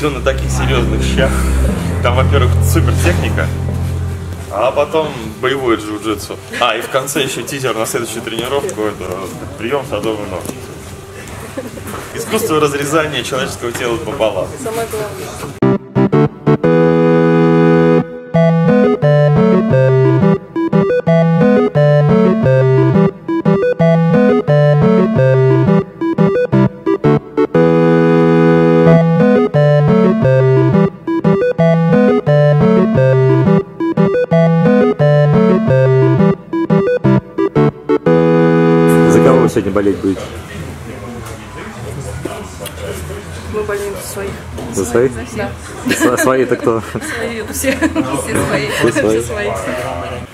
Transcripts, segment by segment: все на таких серьезных щах. Там, во-первых, супер техника, а потом боевое джиу-джитсу. А, и в конце еще тизер на следующую тренировку, это прием садовый нож. Искусство разрезания человеческого тела пополам. Самое главное. Сегодня болеть будет? Мы болеем за своих. За своих? Да. Свои-то кто? Свои, все свои.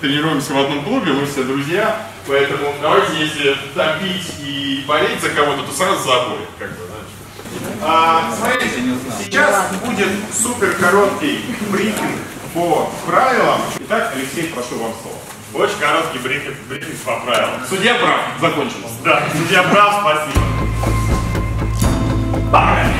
Тренируемся в одном клубе, мы все друзья, поэтому давайте, если топить и болеть за кого-то, то сразу за обоих, как бы, знаешь. Смотрите, сейчас будет супер короткий брифинг по правилам. Итак, Алексей, прошу вам слово. Очень короткий брифинг по правилам. Судья прав, закончилось. Да, судья прав, спасибо. Погнали.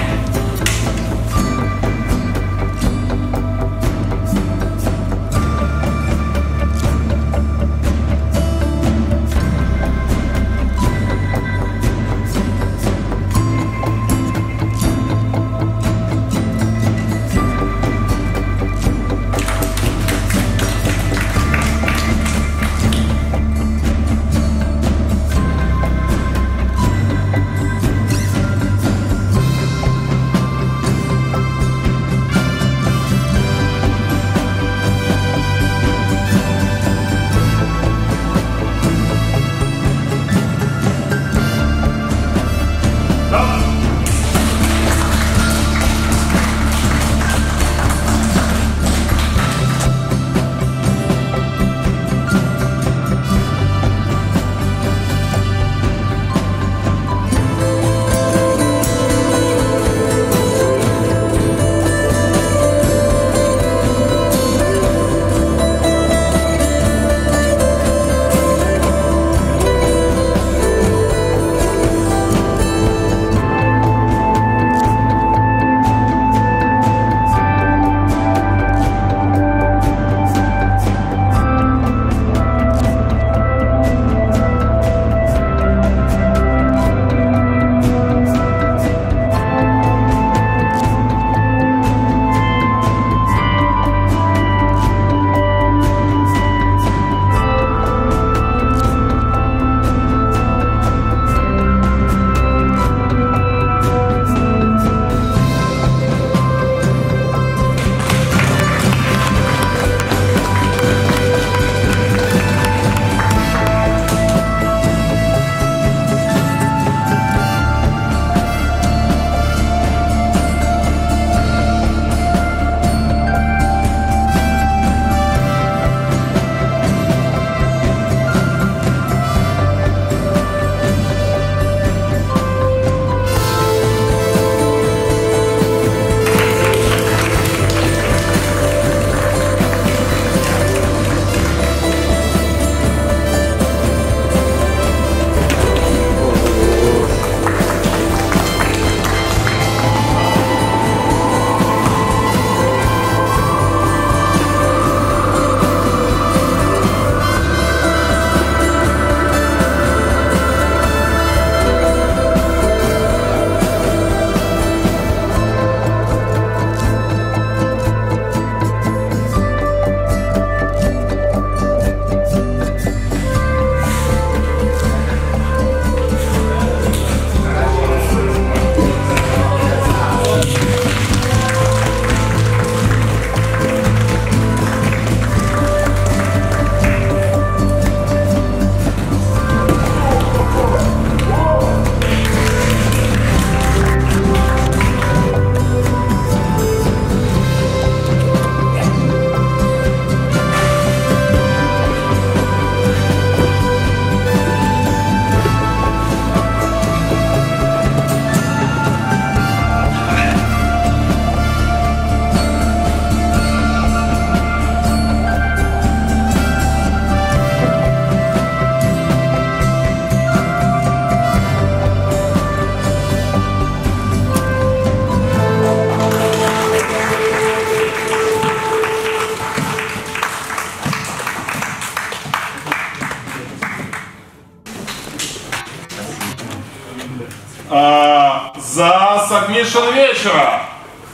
за сабмишн вечера.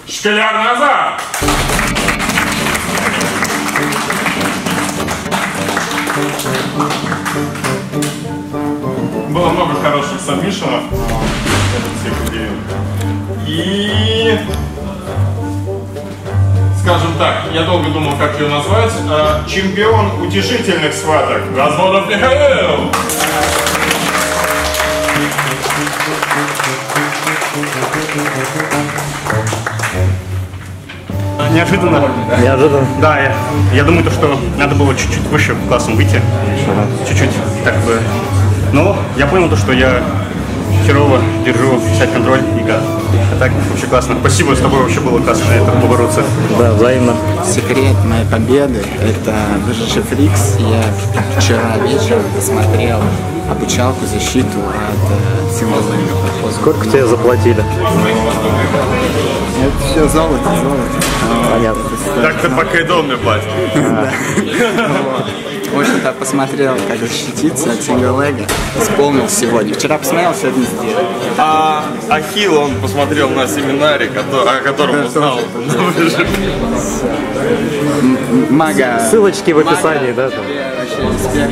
Шкляр назад. Было много хороших сабмишнов. И... скажем так, я долго думал, как ее назвать. Чемпион утешительных схваток. Разводов Михаил! Неожиданно. Да? Неожиданно. Да, я думаю, что надо было чуть-чуть выше классом выйти. Чуть-чуть, так бы. Но я понял то, что я херово держу, взять контроль и газ. А так вообще классно. Спасибо, с тобой вообще было классно на этом побороться. Да, взаимно. Секрет моей победы – это BJJ Freaks. Я вчера вечером посмотрел обучалку, защиту от символы. Сколько тебе заплатили? Это все золото, золото. Понятно. Так-то пока и дом мне платит. В общем-то, посмотрел, как защититься от синглега. Исполнил сегодня. Вчера посмотрел, сегодня сделал. А Ахилл он посмотрел на семинаре, о котором узнал. Мага. Ссылочки в описании, да?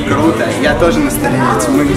Круто. Я тоже на стороне тьмы.